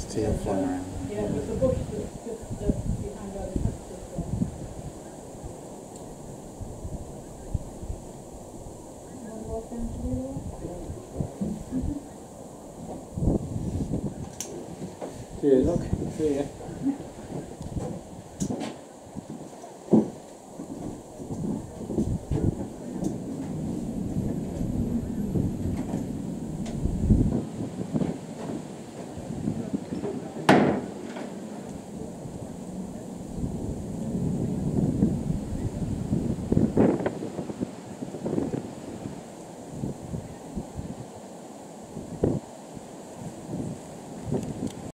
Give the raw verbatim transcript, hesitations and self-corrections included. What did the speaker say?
It's to your flying around. Yeah, there's a bush that's just, just behind where the tractor's going. Anyone walk down to do that? Cheers. Look. See ya.